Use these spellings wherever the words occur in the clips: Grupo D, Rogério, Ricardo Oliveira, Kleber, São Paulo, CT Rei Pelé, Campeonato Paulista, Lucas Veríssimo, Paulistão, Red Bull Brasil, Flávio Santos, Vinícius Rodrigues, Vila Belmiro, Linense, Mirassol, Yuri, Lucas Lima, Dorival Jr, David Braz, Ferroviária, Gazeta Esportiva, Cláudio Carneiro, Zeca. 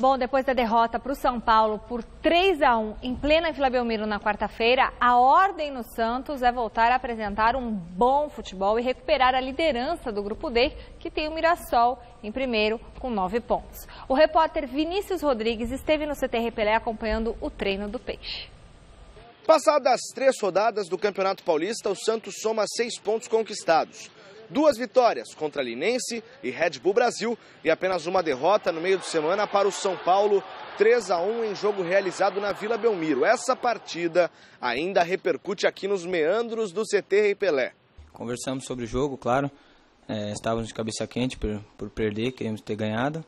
Bom, depois da derrota para o São Paulo por 3-1 em plena Vila Belmiro na quarta-feira, a ordem no Santos é voltar a apresentar um bom futebol e recuperar a liderança do Grupo D, que tem o Mirassol em primeiro com 9 pontos. O repórter Vinícius Rodrigues esteve no CT Rei Pelé acompanhando o treino do Peixe. Passadas 3 rodadas do Campeonato Paulista, o Santos soma 6 pontos conquistados. 2 vitórias contra a Linense e Red Bull Brasil e apenas uma derrota no meio de semana para o São Paulo, 3-1 em jogo realizado na Vila Belmiro. Essa partida ainda repercute aqui nos meandros do CT Rei Pelé. Conversamos sobre o jogo, claro. Estávamos de cabeça quente por perder, queríamos ter ganhado.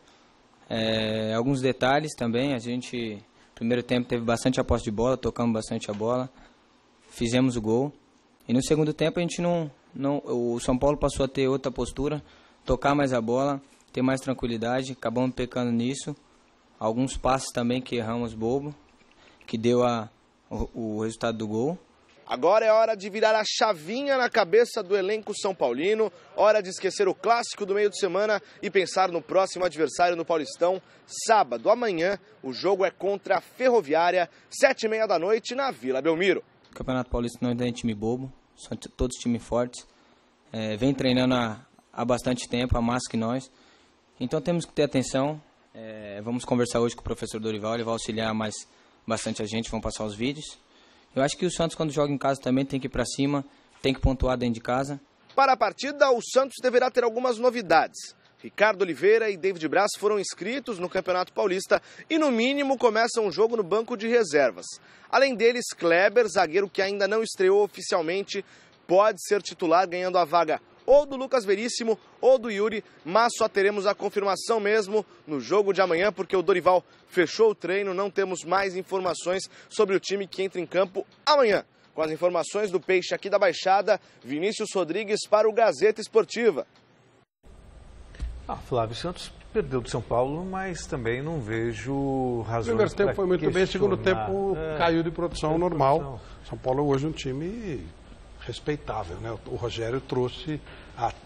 Alguns detalhes também, a gente no primeiro tempo teve bastante a posse de bola, tocamos bastante a bola, fizemos o gol. E no segundo tempo a gente o São Paulo passou a ter outra postura, tocar mais a bola, ter mais tranquilidade, acabamos pecando nisso. Alguns passes também que erramos bobo, que deu o resultado do gol. Agora é hora de virar a chavinha na cabeça do elenco são paulino, hora de esquecer o clássico do meio de semana e pensar no próximo adversário no Paulistão. Sábado, amanhã, o jogo é contra a Ferroviária, 19h30 na Vila Belmiro. O Campeonato Paulista não tem time bobo, são todos times fortes, vem treinando há bastante tempo, há mais que nós, então temos que ter atenção. Vamos conversar hoje com o professor Dorival, ele vai auxiliar mais bastante a gente, vão passar os vídeos. Eu acho que o Santos, quando joga em casa, também tem que ir para cima, tem que pontuar dentro de casa. Para a partida, o Santos deverá ter algumas novidades. Ricardo Oliveira e David Braz foram inscritos no Campeonato Paulista e, no mínimo, começam o jogo no banco de reservas. Além deles, Kleber, zagueiro que ainda não estreou oficialmente, pode ser titular ganhando a vaga ou do Lucas Veríssimo ou do Yuri, mas só teremos a confirmação mesmo no jogo de amanhã, porque o Dorival fechou o treino, não temos mais informações sobre o time que entra em campo amanhã. Com as informações do Peixe aqui da Baixada, Vinícius Rodrigues para o Gazeta Esportiva. Flávio Santos perdeu do São Paulo, mas também não vejo razões. O primeiro tempo foi muito bem, o segundo tempo caiu de produção normal. São Paulo hoje é um time respeitável, né? O Rogério trouxe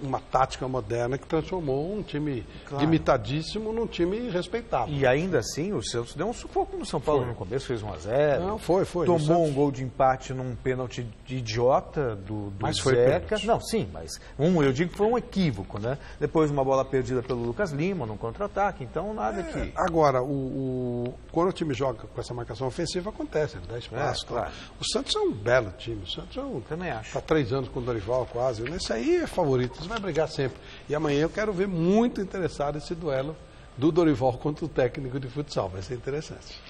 uma tática moderna que transformou um time limitadíssimo num time respeitável. E ainda assim o Santos deu um sufoco no São Paulo no começo, fez 1-0. Não, foi. Tomou um gol de empate num pênalti de idiota do Zeca. Não, sim, mas eu digo que foi um equívoco, né? Depois uma bola perdida pelo Lucas Lima num contra-ataque, então nada que... Agora, quando o time joga com essa marcação ofensiva, acontece, ele dá espaço. Claro. O Santos é um belo time, o Santos é um... Também acho. Está 3 anos com o Dorival quase, isso aí é favorito, vai brigar sempre. E amanhã eu quero ver muito interessado esse duelo do Dorival contra o técnico de futsal, vai ser interessante.